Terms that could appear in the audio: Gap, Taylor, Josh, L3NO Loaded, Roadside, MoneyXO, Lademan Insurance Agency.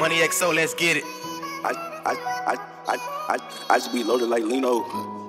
MoneyXO, let's get it. I just be loaded like Lino.